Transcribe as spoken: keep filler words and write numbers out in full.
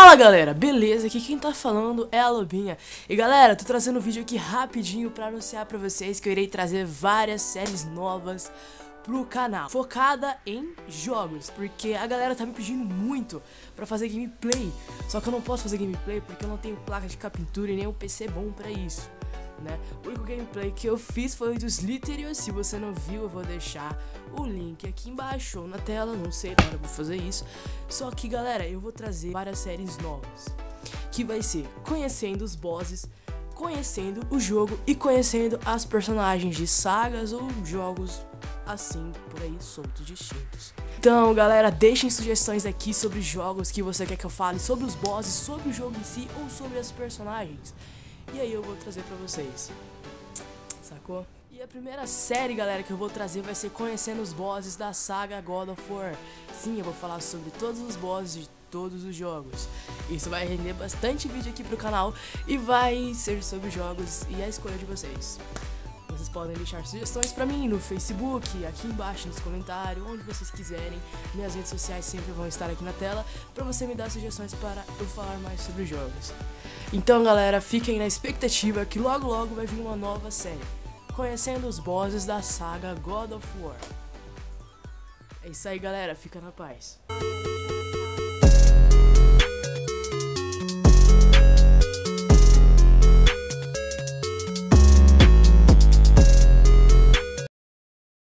Fala galera, beleza? Aqui quem tá falando é a Lobinha. E galera, tô trazendo um vídeo aqui rapidinho pra anunciar pra vocês que eu irei trazer várias séries novas pro canal, focada em jogos, porque a galera tá me pedindo muito pra fazer gameplay. Só que eu não posso fazer gameplay porque eu não tenho placa de captura e nem um P C bom pra isso, né? O único gameplay que eu fiz foi o dos Litterios. Se você não viu, eu vou deixar o link aqui embaixo ou na tela, não sei, agora eu vou fazer isso. Só que galera, eu vou trazer várias séries novas, que vai ser conhecendo os bosses, conhecendo o jogo e conhecendo as personagens de sagas ou jogos assim por aí soltos distintos. Então galera, deixem sugestões aqui sobre jogos que você quer que eu fale, sobre os bosses, sobre o jogo em si ou sobre as personagens. E aí eu vou trazer pra vocês, sacou? E a primeira série, galera, que eu vou trazer vai ser conhecendo os bosses da saga God of War. Sim, eu vou falar sobre todos os bosses de todos os jogos. Isso vai render bastante vídeo aqui pro canal e vai ser sobre jogos e a escolha de vocês. Vocês podem deixar sugestões pra mim no Facebook, aqui embaixo nos comentários, onde vocês quiserem. Minhas redes sociais sempre vão estar aqui na tela pra você me dar sugestões para eu falar mais sobre jogos. Então galera, fiquem na expectativa que logo logo vai vir uma nova série, conhecendo os bosses da saga God of War. É isso aí galera, fica na paz.